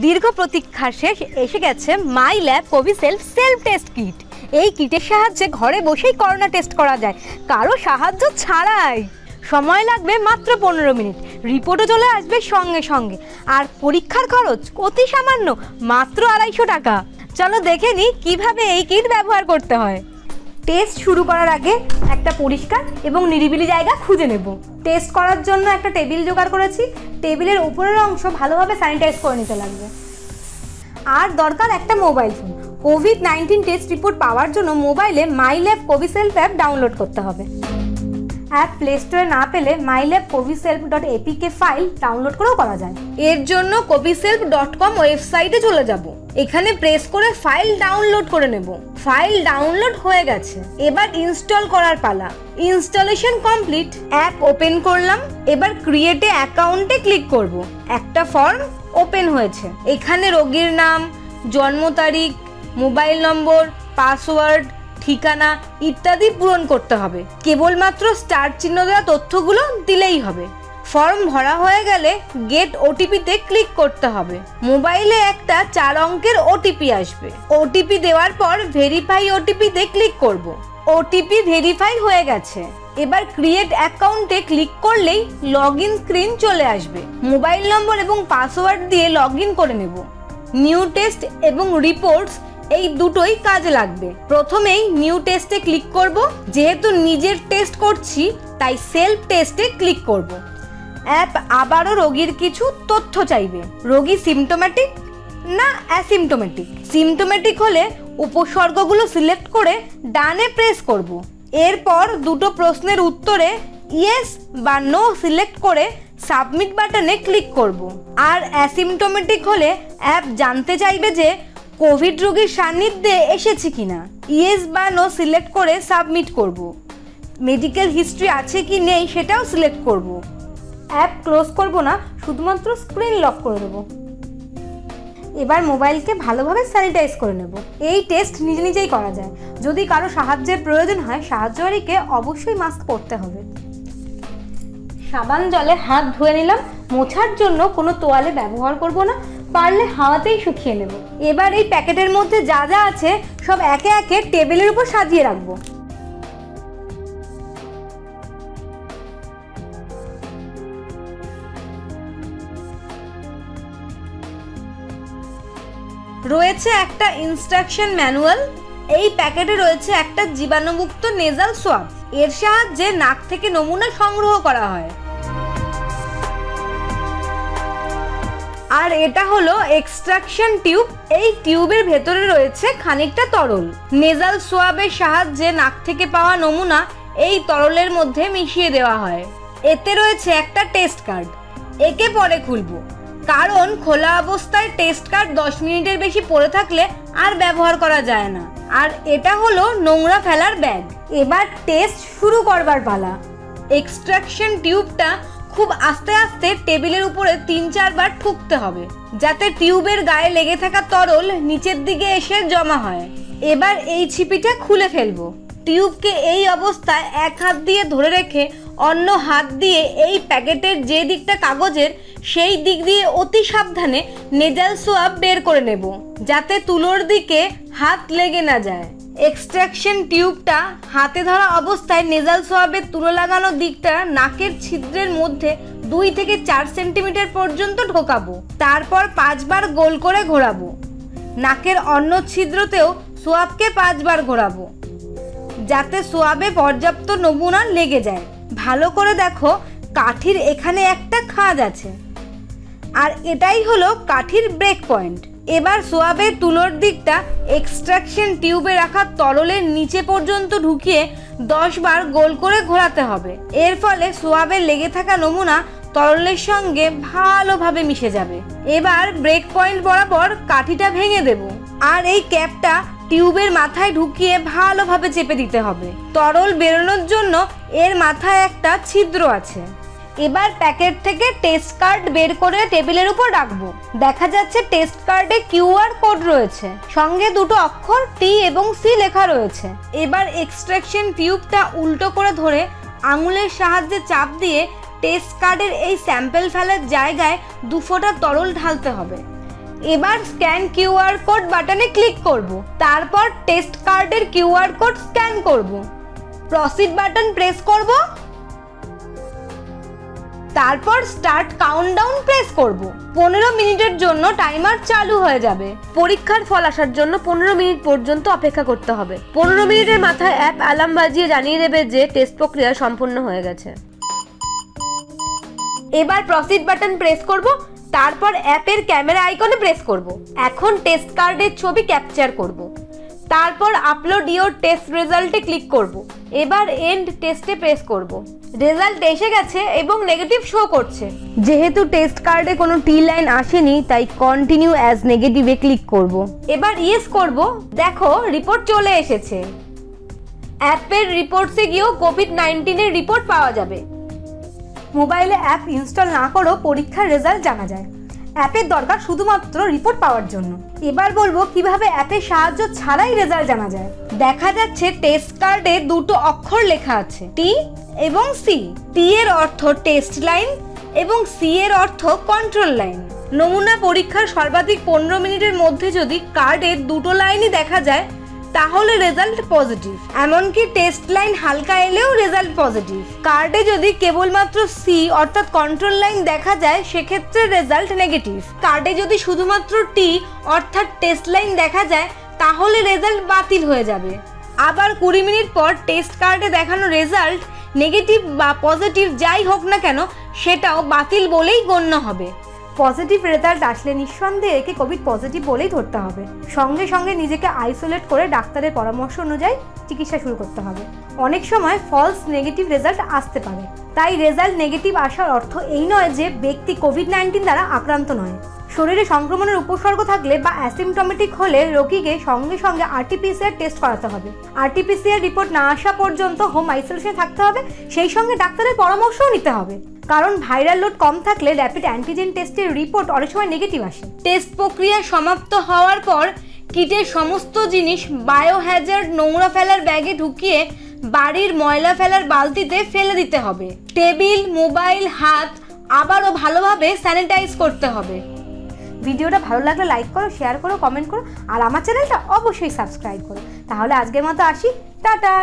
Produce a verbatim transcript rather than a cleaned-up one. दीर्घ प्रतीक्षार शेष एसे गेছে MyLab CoviSelf self test kit. এই কিটের সাহায্যে ঘরে বসেই করোনা টেস্ট করা যায় কারো সাহায্য ছাড়াই। समय लागবে मात्र पंद्रह मिनट, रिपोर्टও চলে আসবে संगे संगे और परीक्षार खरच অতি সামান্য मात्र আড়াইশো টাকা। चलो देखे नी কিভাবে এই কিট ব্যবহার করতে হয়। टेस्ट शुरू करार आगे एक परिष्कार एवं निरिबिली जैगा खुजे नेब। टेस्ट करार जोन्नो एक टेबिल जोगाड़ करेछि, टेबिलेर ऊपरेर अंश भालोभाबे सैनिटाइज करे निते लागबे। आर दरकार एक mobile phone. Covid nineteen test report पावार जोन्नो मोबाइले MyLab CoviSelf ऐप डाउनलोड करते हबे। ऐप प्ले स्टोरे ना पेले MyLab coviself.apk फाइल डाउनलोड करेओ करा जाय। एर जोन्नो coviself डट कॉम वेबसाइटे चले जाबो। এখানে প্রেস করে ফাইল ডাউনলোড করে নেব। ফাইল ডাউনলোড হয়ে গেছে, এবার ইনস্টল করার পালা। Installation complete. অ্যাপ ওপেন করলাম, এবার ক্রিয়েট এ অ্যাকাউন্টে ক্লিক করব। একটা ফর্ম ওপেন হয়েছে, এখানে রোগীর নাম, জন্ম তারিখ, মোবাইল নম্বর, পাসওয়ার্ড, ঠিকানা ইত্যাদি পূরণ করতে হবে। কেবলমাত্র স্টার চিহ্ন দেওয়া তথ্যগুলো দিলেই হবে। ফর্ম ভরা হয়ে গেলে গেট ওটিপিতে ক্লিক করতে হবে। মোবাইলে একটা চার অঙ্কের ওটিপি আসবে। ওটিপি দেওয়ার পর ভেরিফাই ওটিপিতে ক্লিক করব। ওটিপি ভেরিফাই হয়ে গেছে, এবার ক্রিয়েট অ্যাকাউন্টে ক্লিক করলেই লগইন স্ক্রিন চলে আসবে। মোবাইল নম্বর এবং পাসওয়ার্ড দিয়ে লগইন করে নেব। নিউ টেস্ট এবং রিপোর্টস এই দুটোই কাজে লাগবে। প্রথমেই নিউ টেস্টে ক্লিক করব। যেহেতু নিজের টেস্ট করছি তাই সেলফ টেস্টে ক্লিক করব। অ্যাপ আবারও রোগীর কিছু তথ্য চাইবে। রোগী সিমটোম্যাটিক না অ্যাসিমটোম্যাটিক। সিমটোম্যাটিক হলে উপসর্গগুলো সিলেক্ট করে ডানে প্রেস করব। এরপর দুটো প্রশ্নের উত্তরে ইয়েস বা নো সিলেক্ট করে সাবমিট বাটনে ক্লিক করব। আর অ্যাসিমটোম্যাটিক হলে অ্যাপ জানতে চাইবে যে কোভিড রোগীর সান্নিধ্যে এসেছে কিনা। ইয়েস বা নো সিলেক্ট করে সাবমিট করব। মেডিকেল হিস্ট্রি আছে কি নেই সেটাও সিলেক্ট করব। অ্যাপ ক্লোজ করব না, শুধুমাত্র স্ক্রিন লক করে দেব। এবার মোবাইলকে ভালোভাবে স্যানিটাইজ করে নেব। এই টেস্ট নিজে নিজেই করা যায়। যদি কারো সাহায্যের প্রয়োজন হয় সাহায্যকারীকে অবশ্যই মাস্ক পরতে হবে। সাবান জলে হাত ধুয়ে নিলাম। মোছার জন্য কোনো তোয়ালে ব্যবহার করব না, পারলে হাওয়াতেই শুকিয়ে নেব। এবার এই প্যাকেটের মধ্যে যা যা আছে সব একে একে টেবিলের উপর সাজিয়ে রাখবো। রয়েছে একটা ইনস্ট্রাকশন ম্যানুয়াল। এই প্যাকেটে রয়েছে একটা জীবাণুমুক্ত নেজাল সোয়াব। এর সাহায্যে নাক থেকে নমুনা সংগ্রহ করা হয়। আর এটা হলো এক্সট্রাকশন টিউব। এই টিউবের ভেতরে রয়েছে খানিকটা তরল। নেজাল সোয়াবের সাহায্যে নাক থেকে পাওয়া নমুনা এই তরলের মধ্যে মিশিয়ে দেওয়া হয়। এতে রয়েছে একটা টেস্ট কার্ড, একে পরে খুলবো কারণ খোলা অবস্থায় টেস্ট কার্ড দশ মিনিটের বেশি পড়ে থাকলে আর ব্যবহার করা যায় না। আর এটা হলো নোংরা ফেলার ব্যাগ। এবার টেস্ট শুরু করবার পালা। এক্সট্রাকশন টিউবটা খুব আস্তে আস্তে টেবিলের উপরে তিন চারবার ঠুকতে হবে যাতে টিউবের গায়ে লেগে থাকা তরল নিচের দিকে এসে জমা হয়। এবার এই ছিপিটা খুলে ফেলবো। টিউবকে এই অবস্থায় এক হাত দিয়ে ধরে রেখে অন্য হাত দিয়ে এই প্যাকেটের যে দিকটা কাগজের সেই দিক দিয়ে অতি সাবধানে নেজাল সোয়াব বের করে নেব যাতে তুলোর দিকে হাত লেগে না যায়। এক্সট্রাকশন টিউবটা হাতে ধরা অবস্থায় নেজাল সোয়াবের তুলো লাগানো দিকটা নাকের ছিদ্রের মধ্যে দুই থেকে চার সেন্টিমিটার পর্যন্ত ঢোকাবো। তারপর পাঁচবার গোল করে ঘোরাবো। নাকের অন্য ছিদ্রতেও সোয়াবকে পাঁচবার ঘোরাবো যাতে সোয়াবে পর্যাপ্ত নমুনা লেগে যায়। ভালো করে দেখো, কাঠির এখানে একটা খাঁজ আছে আর এটাই হলো কাঠির ব্রেক পয়েন্ট। এবার সোয়াবের তুলোর দিকটা এক্সট্রাকশন টিউবে রাখা তরলের নিচে পর্যন্ত ঢুকিয়ে দশ বার গোল করে ঘোরাতে হবে। এর ফলে সোয়াবে লেগে থাকা নমুনা তরলের সঙ্গে ভালোভাবে মিশে যাবে। এবার ব্রেক পয়েন্ট বরাবর কাঠিটা ভেঙে দেব আর এই ক্যাপটা টিউবের মাথায় ঢুকিয়ে ভালোভাবে চেপে দিতে হবে। তরল বেরোনোর জন্য এর মাথায় একটা ছিদ্র আছে। এবার প্যাকেট থেকে টেস্ট কার্ড বের করে টেবিলের উপর রাখবো। দেখা যাচ্ছে টেস্ট কার্ডে কিউআর কোড রয়েছে, সঙ্গে দুটো অক্ষর টি এবং সি লেখা রয়েছে। এবার এক্সট্রাকশন টিউবটা উল্টো করে ধরে আঙুলের সাহায্যে চাপ দিয়ে টেস্ট কার্ডের এই স্যাম্পেল ফেলার জায়গায় দু ফোঁটা তরল ঢালতে হবে। एबार स्कैन किऊआर कोड बाटने क्लिक करब। तारपर टेस्ट कार्डेर किऊआर कोड स्कैन करब। प्रसिड बाटन प्रेस करब। तारपर स्टार्ट काउंटडाउन प्रेस करब। पंद्रह मिनिटेर जोन्नो टाइमार चालू हये जाबे। परीक्षार फल आसार जोन्नो पंद्रह मिनिट पर्यन्त अपेक्षा करते हबे। पंद्रह मिनिटेर माथाय अ্যাপ अ্যালার্म बाजिये जानिये देबे जे टेस्ट प्रक्रिया सम्पूर्ण हये गेछे। एबार प्रसिड बाटन प्रेस करब। तारपर অ্যাপের ক্যামেরা আইকনে প্রেस করব। এখন টেস্ট কার্ডের ছবি ক্যাপচার করব। তারপর আপলোড ইওর টেস্ট রেজাল্টে ক্লিক করব। এবার এন্ড টেস্টে প্রেস করব। রেজাল্ট এসে গেছে এবং নেগেটিভ শো করছে। যেহেতু টেস্ট কার্ডে কোনো টি লাইন আসেনি তাই কন্টিনিউ অ্যাজ নেগেটিভে ক্লিক করব। এবার ইয়েস করব। দেখো রিপোর্ট চলে এসেছে। অ্যাপের রিপোর্টসে গিয়ে কোভিড নাইনটিন এর রিপোর্ট পাওয়া যাবে। मोबाइले ऐप इन्स्टल ना करो परीक्षार रेजल्ट जाना जाए। ऐपेर दरकार शुधुमात्र रिपोर्ट पावार जोन्नो। एबार बोलबो किभाबे ऐपेर साहाज्य छाड़ाई रेजल्ट जाना जाए। देखा जाच्छे टेस्ट कार्डे दुटो अक्षर लेखा आछे टी एबं सी। टी एर अर्थ टेस्ट लाइन एबं सी एर अर्थ कंट्रोल लाइन। नमूना परीक्षार सर्वाधिक पंद्रह मिनिटेर मध्य यदि कार्डे दुटो लाइनई देखा जाए তাহলে রেজাল্ট পজিটিভ। এমনকি টেস্ট লাইন হালকা এলেও রেজাল্ট পজিটিভ। কার্ডে যদি কেবলমাত্র সি অর্থাৎ কন্ট্রোল লাইন দেখা যায় সেক্ষেত্রে রেজাল্ট নেগেটিভ। কার্ডে যদি শুধুমাত্র টি অর্থাৎ টেস্ট লাইন দেখা যায় তাহলে রেজাল্ট বাতিল হয়ে যাবে। আবার কুড়ি মিনিট পর টেস্ট কার্ডে দেখানো রেজাল্ট নেগেটিভ বা পজিটিভ যাই হোক না কেন সেটাও বাতিল বলেই গণ্য হবে। पजिटिव रेजल्ट आसले निसंदेह एके कोविड पजिटिव बोलेई धरते हबे। संगे संगे निजेके आइसोलेट करे डाक्तारेर परामर्श अनुयायी चिकित्सा शुरू करते हबे। अनेक समय फल्स नेगेटिव रेजल्ट आसते पारे, ताई रेजल्ट नेगेटिव आसार अर्थ एई नय जे व्यक्ति कोविड नाइनटीन द्वारा आक्रांत नय। शरीरे संक्रमणेर उपसर्ग थाकले बा एसिम्पटमेटिक होले रोगीके संगे संगे आरटीपीसीआर टेस्ट कराते हबे। आरटीपीसीआर रिपोर्ट ना आसा पर्यन्त होम आइसोलेशने थाकते हबे। सेई संगे डाक्तारेर परामर्शओ निते हबे। कारण भाइरल लोड कम थाकले रैपिड एंटीजेन टेस्टेर रिपोर्ट अनेक समय नेगेटिव आसे। टेस्ट प्रक्रिया समाप्त हওয়ার पर किटेर समस्त जिनिस बायोहैजार्ड नोंरा फेलार बैगे ढुकिए बाड़ीर मयला फेलार बाल्तिते फेले दिते हबे। टेबिल मोबाइल हाथ आबारो भालोभाबे सैनिटाइज करते हबे। ভিডিওটা ভালো লাগলে লাইক করো, শেয়ার করো, কমেন্ট করো আর আমার চ্যানেলটা অবশ্যই সাবস্ক্রাইব করো। তাহলে আজকের মতো আসি, টাটা।